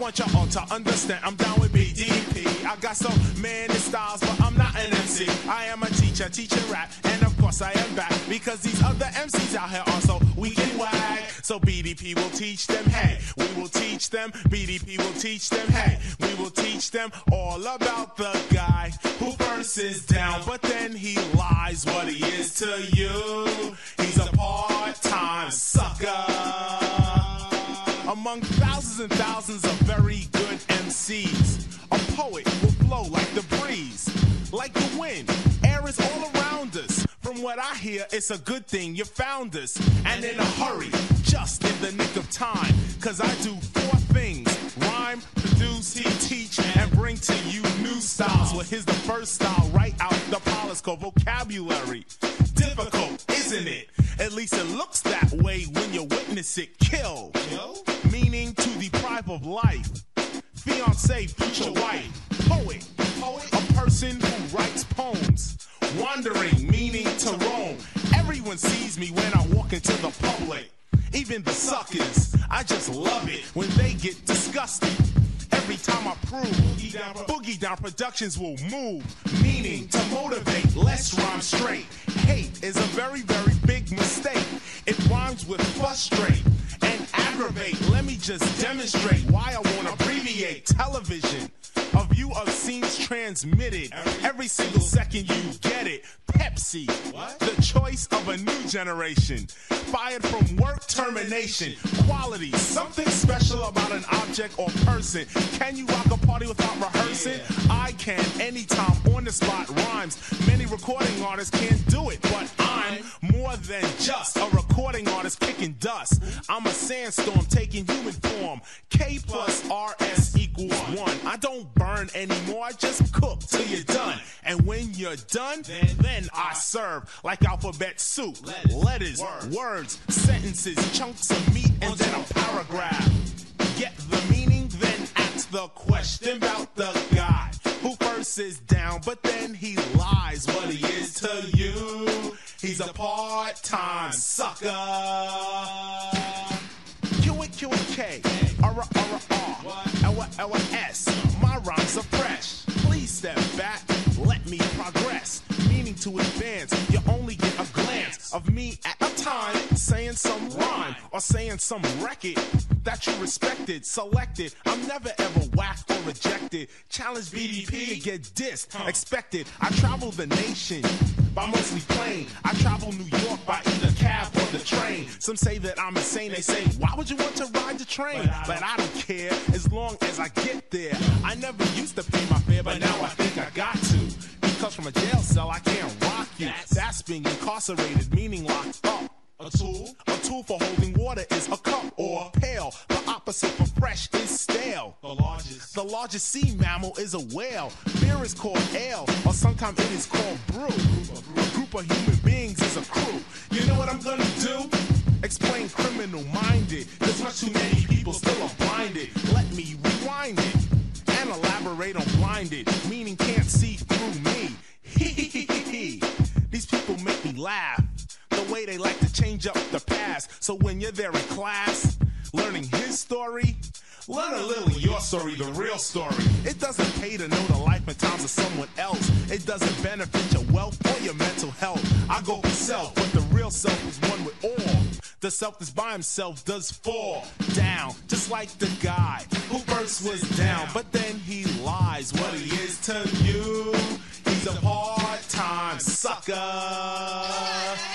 want y'all all to understand I'm down with BDP. I got so many styles, but I'm not an MC. I am a teacher, teaching rap, and of course I am back, because these other MCs out here are so weak and whack. So BDP will teach them, hey, we will teach them. BDP will teach them, hey, we will teach them all about the guy who verses down, but then he lies. What he is to you, he's a part-time sucker. Among thousands and thousands of very good MCs, a poet will blow like the breeze, like the wind. Air is all around us. From what I hear, it's a good thing you found us. And in a hurry, just in the nick of time, cause I do four things: rhyme, produce, teach, and bring to you new styles. Well, here's the first style, right out the palace called vocabulary. Difficult, isn't it? At least it looks that way when you witness it. Kill, meaning to deprive of life. Fiance, future wife. Poet, a person who writes poems. Wandering, meaning to roam. Everyone sees me when I walk into the public. Even the suckers, I just love it when they get disgusted. Every time I prove, Boogie Down Productions will move, meaning to motivate. Let's rhyme straight. Hate is a very, very big mistake. It rhymes with frustrate and aggravate. Let me just demonstrate why I want to abbreviate. Television, a view of scenes transmitted. Every single second you get it. Pepsi, the choice of a new generation. Fired from work, termination. Quality, something special about an object or person. Can you rock a party without rehearsing? I can, anytime, on the spot, rhymes. Many recording artists can't do it, but I'm more than just a recording artist kicking dust. I'm a sandstorm taking human form. K+RS = 1. I don't burn anymore, I just cook till you're done. And when you're done, then I serve like alphabet soup. Letters, words, sentences, chunks of meat, and then a paragraph. Get the meaning, then ask the question about the guy who verses down, but then he lies. What he is to you, he's a part-time sucker. Q-A-K, R-R-R, L-L-S, my rhymes are fresh. Please step back, let me progress. Meaning to advance, you only get a glance of me at a time, saying some rhyme or saying some record that you respected, selected. I'm never ever whacked or rejected. Challenge BDP, get dissed, expected. I travel the nation by mostly plane. I travel New York by either cab or the train. Some say that I'm insane, they say, why would you want to ride the train? But I don't care, as long as I get there. I never used to pay my fare, but now I think I got to. Because from a jail cell, I can't rock you. That's being incarcerated, meaning locked up. A tool for holding water is a cup or a pail. The opposite for fresh is stale. The largest sea mammal is a whale. Beer is called ale, or sometimes it is called brew. A group of human beings is a crew. You know what I'm gonna do? Explain criminal-minded. There's much too many people still are blinded. Let me rewind it and elaborate on blinded, meaning can't see through me. These people make me laugh. The way they like to change up the past. So when you're there in class, learning his story, learn a little your story, the real story. It doesn't pay to know the life and times of someone else. It doesn't benefit your wealth or your mental health. I go for self, but the real self is one with all. The self that's by himself does fall down, just like the guy who first was down, but then he lies. What he is to you, he's a part-time sucker.